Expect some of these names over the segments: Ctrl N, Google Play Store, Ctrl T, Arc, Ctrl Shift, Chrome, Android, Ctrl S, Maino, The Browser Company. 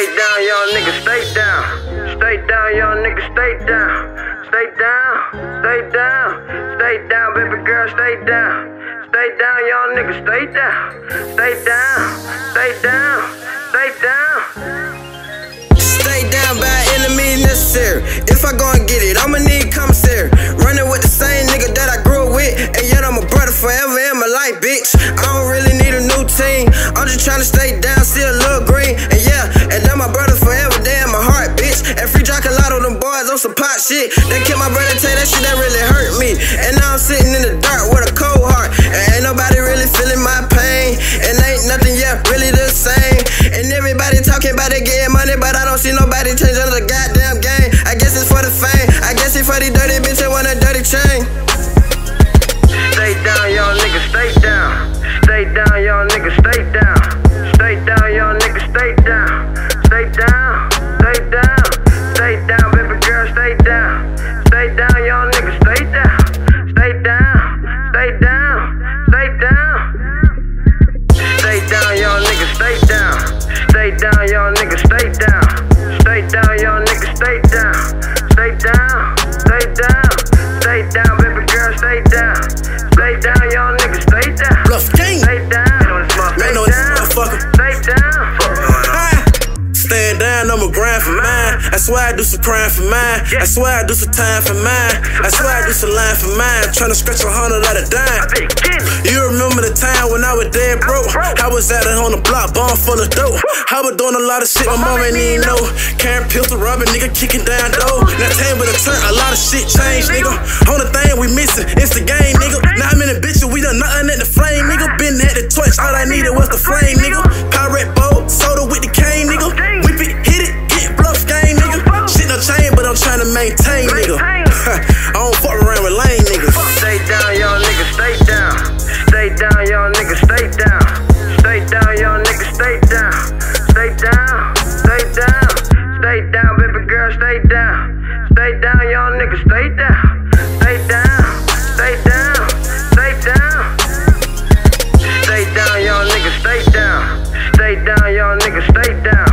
Stay down, y'all niggas, stay down. Stay down, y'all niggas, stay down. Stay down, stay down. Stay down, baby girl, stay down. Stay down, y'all niggas, stay down. Stay down, stay down, stay down. Stay down by any means necessary. If I go and get it, I'ma need commissary. Running with the same nigga that I grew up with, and yet I'm a brother forever in my life, bitch. I don't really need a new team. I'm just tryna stay down, see a little green. And yeah, and then my brother forever, they in my heart, bitch. And free drink a lot of them boys on some pot shit. They killed my brother, tell that shit that really hurt me. And now I'm sitting in the dirt with a cold heart. And ain't nobody really feeling my pain. And ain't nothing yet really the same. And everybody talking about they getting money, but I don't see nobody changing the goddamn game. I guess it's for the fame. I guess it's for these dirty bitches that want a dirty chain. Stay down, y'all niggas, stay down. Stay down, y'all niggas, stay down. Stay down, y'all niggas, stay down. Stay down, stay down. Stay down, baby girl, stay down. Stay down, y'all niggas, stay down. Stay down, stay down, stay down. Stay down, y'all niggas, stay down. Stay down, y'all niggas, stay down. Stay down, y'all niggas, stay down. Stay down, stay down. Stay down, baby girl, stay down. Stay down, y'all niggas, stay down. Stay down, Maino this motherfucker. Stay down. Staying down, I'ma grind for mine. I swear I do some crime for mine. I swear I do some time for mine. I swear I do some line for mine. Tryna scratch a hundred out of dime. You remember the time when I was dead broke? I was out on the block, bomb full of dope. I was doing a lot of shit my mama ain't know. Karen Pilter, robbing nigga, kicking down dough. Now table to turn, a lot of shit changed, nigga. Only thing we missing is the game, nigga. Now I'm in a bitch and we done nothing at the flame, nigga. Been at the torch, all I needed was the flame, nigga. Pirate bowl, soda with the cane, nigga. Whip it, hit it, get bluff game, nigga. Shit no change, but I'm trying to maintain, nigga. I don't fuck around with lame niggas. Stay down, y'all niggas, stay down. Stay down, y'all niggas, stay down. Stay down, y'all niggas, stay down. Stay down, stay down. Stay down, baby girl, stay down. Stay down, y'all niggas, stay down. Stay down, stay down, stay down. Stay down, y'all niggas, stay down. Stay down, y'all niggas, stay down.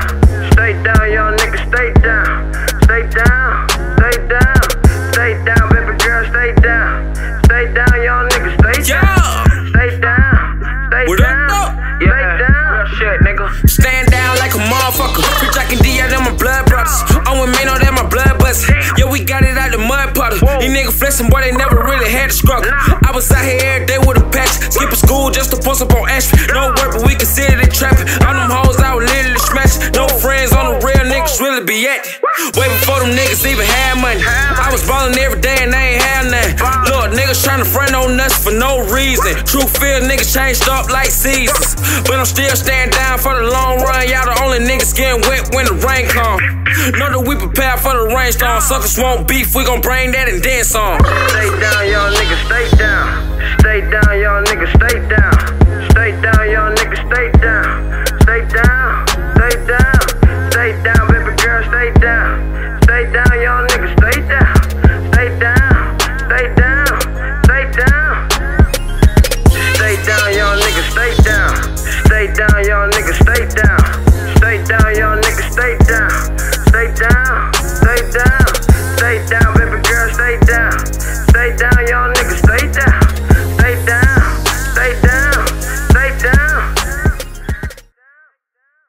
Stay down, y'all niggas, stay down. Stay down, stay down. Stay down, baby girl, stay down. Stay down, y'all niggas, stay down. Stay down, stay down. Stay down, shit, nigga. Stand down like a motherfucker. Free Jack and D out of my blood brothers. I'm with Maino, that my blood bust. Yo, we got it out the mud puddle. These niggas flexing, boy, they never really had a struggle. I was out here every day with a patch. Skipping school just to post up on Ashford. No work, but we consider it traffic. On them hoes, I was literally smashing. No friends on the real niggas really be at it. Way before them niggas even had money. I was ballin' every day and they ain't had nothing. Look, niggas tryna front on us for no reason. True feel niggas changed up like seasons. But I'm still standing down for the long run. Y'all the only niggas getting wet when the rain comes. Know that we prepare for the rainstorm. Suckers won't beef, we gon' bring that and dance on. Stay down, y'all niggas, stay down. Stay down, y'all niggas, stay down. Stay down, y'all niggas, stay down. Stay down, stay down. Stay down, baby girl, stay down. Stay down, y'all niggas, stay down. Stay down, stay down, stay down. Stay down, y'all niggas, stay down. Stay down, y'all niggas, stay down. Stay down, y'all niggas, stay down.